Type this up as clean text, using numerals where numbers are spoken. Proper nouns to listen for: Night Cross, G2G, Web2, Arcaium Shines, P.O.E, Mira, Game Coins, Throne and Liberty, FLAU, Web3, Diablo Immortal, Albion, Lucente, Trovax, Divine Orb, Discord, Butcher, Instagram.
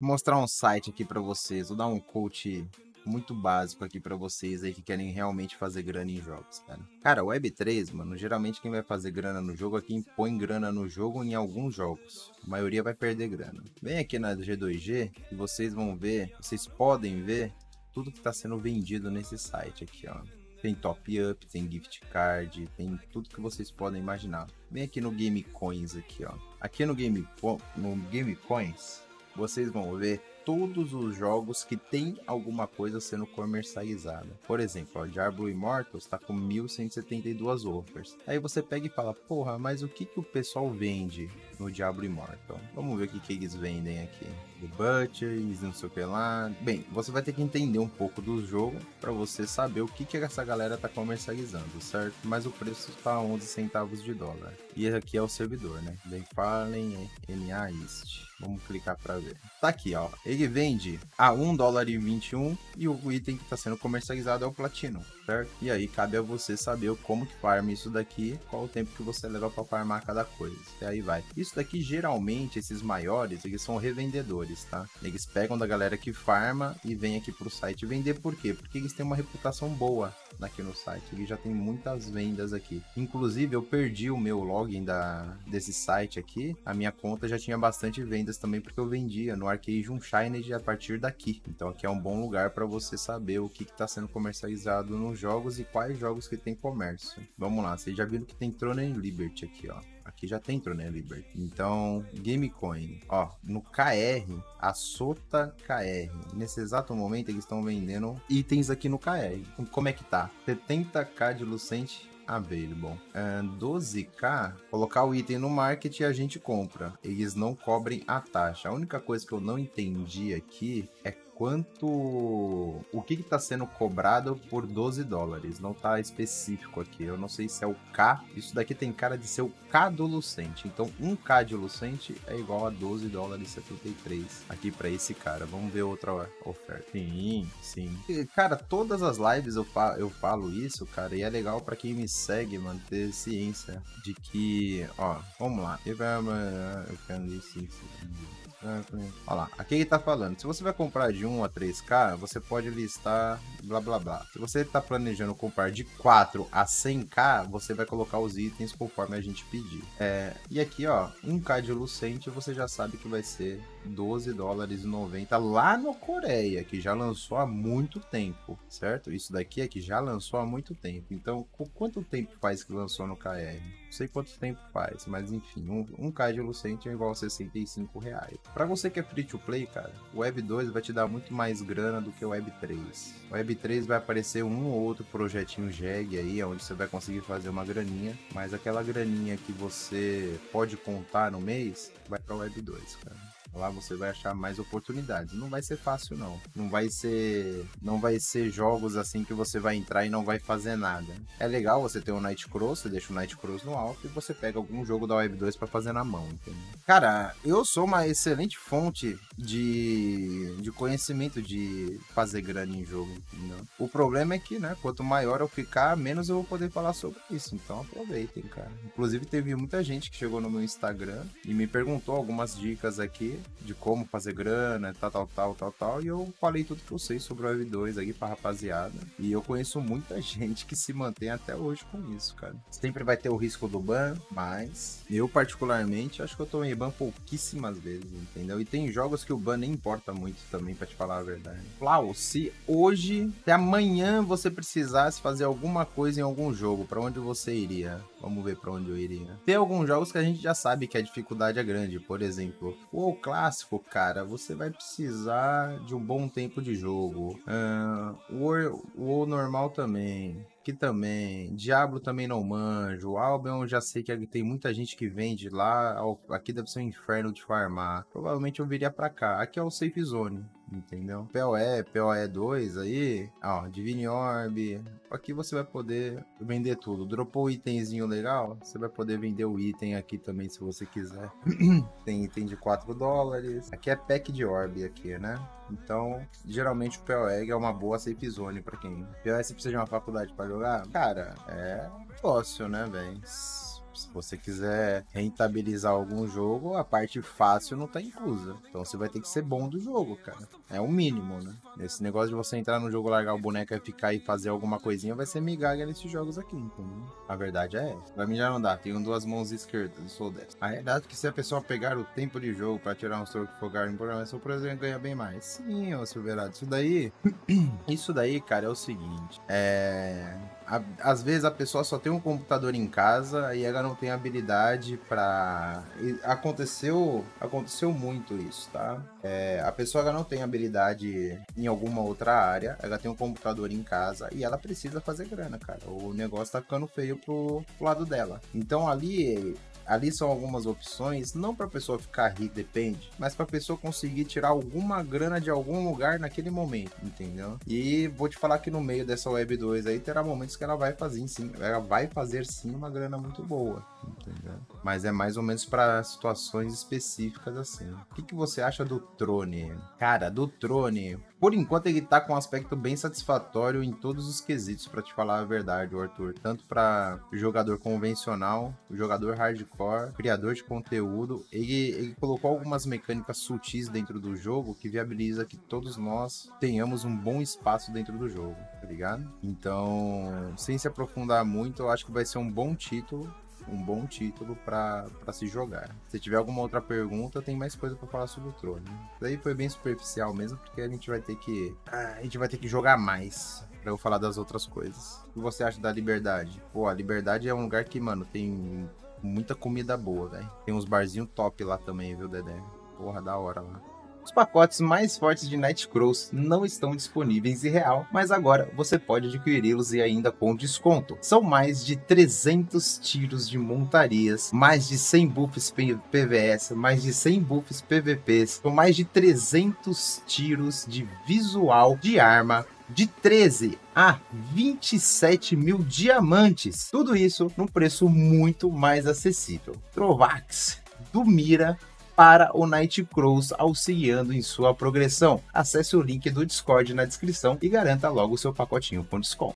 Vou mostrar um site aqui para vocês, vou dar um coach muito básico aqui para vocês aí que querem realmente fazer grana em jogos, cara. Cara, Web3, mano, geralmente quem vai fazer grana no jogo é quem põe grana no jogo em alguns jogos. A maioria vai perder grana. Vem aqui na G2G e vocês vão ver, vocês podem ver tudo que tá sendo vendido nesse site aqui, ó. Tem top up, tem gift card, tem tudo que vocês podem imaginar. Vem aqui no Game Coins aqui, ó. Aqui no Game Coins, vocês vão ver todos os jogos que tem alguma coisa sendo comercializada. Por exemplo, o Diablo Immortal está com 1172 offers. Aí você pega e fala, porra, mas o que o pessoal vende no Diablo Immortal? Vamos ver o que eles vendem aqui. Do Butcher, não sei o que lá. Bem, você vai ter que entender um pouco do jogo para você saber o que essa galera está comercializando, certo? Mas o preço está a 11 centavos de dólar. E aqui é o servidor, né? Bem, falem, NA East. Vamos clicar para ver. Tá aqui, ó. Ele vende a 1 dólar e 21 e o item que está sendo comercializado é o Platinum, certo? E aí cabe a você saber como que farma isso daqui, qual o tempo que você leva para farmar cada coisa. E aí vai. Isso daqui geralmente, esses maiores, eles são revendedores, tá? Eles pegam da galera que farma e vem aqui pro site vender. Por quê? Porque eles têm uma reputação boa aqui no site. Eles já tem muitas vendas aqui. Inclusive, eu perdi o meu login desse site aqui. A minha conta já tinha bastante vendas também porque eu vendia no Arcaium Shines a partir daqui. Então aqui é um bom lugar para você saber o que está sendo comercializado nos jogos e quais jogos que tem comércio. Vamos lá, vocês já viram que tem Throne and Liberty aqui, ó. Aqui já tem Throne and Liberty. Então, Game Coin, ó, no KR, a Sota KR. Nesse exato momento eles estão vendendo itens aqui no KR. Como é que tá? 70k de Lucente available, 12k, colocar o item no market e a gente compra, eles não cobrem a taxa. A única coisa que eu não entendi aqui é o que está sendo cobrado por 12 dólares, não está específico aqui, eu não sei se é o K, isso daqui tem cara de ser o K do Lucente, então 1k de Lucente é igual a 12 dólares e 73 aqui para esse cara. Vamos ver outra oferta. Sim, sim. E, cara, todas as lives eu falo isso, cara, e é legal para quem me segue, mano, ter ciência de que, ó, vamos lá, eu quero ler isso. Olha lá, aqui ele tá falando, se você vai comprar de 1 a 3k, você pode listar blá blá blá. Se você tá planejando comprar de 4 a 100k, você vai colocar os itens conforme a gente pedir. E aqui, ó, 1k de Lucente, você já sabe que vai ser 12 dólares e 90 lá no Coreia, que já lançou há muito tempo, certo? Isso daqui é que já lançou há muito tempo. Então, quanto tempo faz que lançou no KR? Não sei quanto tempo faz, mas enfim, 1k de Lucente é igual a 65 reais. Pra você que é free to play, cara, o Web2 vai te dar muito mais grana do que o Web3. O Web3 vai aparecer um ou outro projetinho JEG aí, onde você vai conseguir fazer uma graninha, mas aquela graninha que você pode contar no mês, vai pra Web2, cara. Lá você vai achar mais oportunidades. Não vai ser fácil, não. Não vai ser jogos assim que você vai entrar e não vai fazer nada. É legal você ter um Night Cross, você deixa o Night Cross no alto e você pega algum jogo da Web2 para fazer na mão, entendeu? Cara, eu sou uma excelente fonte de conhecimento de fazer grana em jogo, entendeu? O problema é que, né, quanto maior eu ficar, menos eu vou poder falar sobre isso. Então aproveitem, cara. Inclusive teve muita gente que chegou no meu Instagram e me perguntou algumas dicas aqui de como fazer grana, tal, e eu falei tudo que eu sei sobre o Web2 aqui pra rapaziada, e eu conheço muita gente que se mantém até hoje com isso, cara. Sempre vai ter o risco do ban, mas eu particularmente acho que eu tomei ban pouquíssimas vezes, entendeu? E tem jogos que o ban nem importa muito também, pra te falar a verdade. Flau, se hoje, até amanhã você precisasse fazer alguma coisa em algum jogo, pra onde você iria? Vamos ver pra onde eu iria. Tem alguns jogos que a gente já sabe que a dificuldade é grande, por exemplo, o clássico, cara, você vai precisar de um bom tempo de jogo. O normal também. Que também. Diablo também não manjo. Albion já sei que tem muita gente que vende lá. Aqui deve ser um inferno de farmar. Provavelmente eu viria pra cá. Aqui é o safe zone, entendeu? P.O.E, P.O.E 2 aí, ó, Divine Orb, aqui você vai poder vender tudo. Dropou um itemzinho legal, você vai poder vender o item aqui também se você quiser. Tem item de 4 dólares, aqui é pack de orb aqui, né? Então, geralmente o P.O.E é uma boa safe zone pra quem... P.O.E você precisa de uma faculdade pra jogar? Cara, é negócio, né, velho? Se você quiser rentabilizar algum jogo, a parte fácil não tá inclusa. Então você vai ter que ser bom do jogo, cara. É o mínimo, né? Esse negócio de você entrar no jogo, largar o boneco e ficar e fazer alguma coisinha vai ser migalha nesses jogos aqui, então. A verdade é essa. Pra mim já não dá. Tenho duas mãos esquerdas, eu sou dessa. A verdade é que se a pessoa pegar o tempo de jogo pra tirar um troco e fogar em programa, seu prazer ganha bem mais. Sim, ô Silverado. Isso daí... Isso daí, cara, é o seguinte. Às vezes a pessoa só tem um computador em casa e ela não tem habilidade pra... Aconteceu muito isso, tá? A pessoa ela não tem habilidade em alguma outra área, ela tem um computador em casa e ela precisa fazer grana, cara. O negócio tá ficando feio pro lado dela. Então ali são algumas opções, não para a pessoa ficar rica, depende, mas para a pessoa conseguir tirar alguma grana de algum lugar naquele momento, entendeu? E vou te falar que no meio dessa Web 2 aí terá momentos que ela vai fazer sim uma grana muito boa, entendeu? Mas é mais ou menos para situações específicas assim. O que você acha do Throne? Cara, do Throne, por enquanto ele tá com um aspecto bem satisfatório em todos os quesitos, para te falar a verdade, Arthur, tanto para jogador convencional, jogador hardcore, criador de conteúdo. Ele colocou algumas mecânicas sutis dentro do jogo que viabiliza que todos nós tenhamos um bom espaço dentro do jogo, tá ligado? Então, sem se aprofundar muito, eu acho que vai ser um bom título pra se jogar. Se tiver alguma outra pergunta, tem mais coisa pra falar sobre o Throne. Isso aí foi bem superficial mesmo, porque a gente vai ter que jogar mais pra eu falar das outras coisas. O que você acha da Liberdade? Pô, a Liberdade é um lugar que, mano, tem muita comida boa, velho. Tem uns barzinhos top lá também, viu, Dedé? Porra, da hora lá. Os pacotes mais fortes de Night Cross não estão disponíveis em real, mas agora você pode adquiri-los e ainda com desconto. São mais de 300 tiros de montarias, mais de 100 buffs PvS, mais de 100 buffs PvPs, com mais de 300 tiros de visual de arma, de 13 a 27 mil diamantes. Tudo isso num preço muito mais acessível. Trovax do Mira para o Night Cross, auxiliando em sua progressão. Acesse o link do Discord na descrição e garanta logo o seu pacotinho com desconto.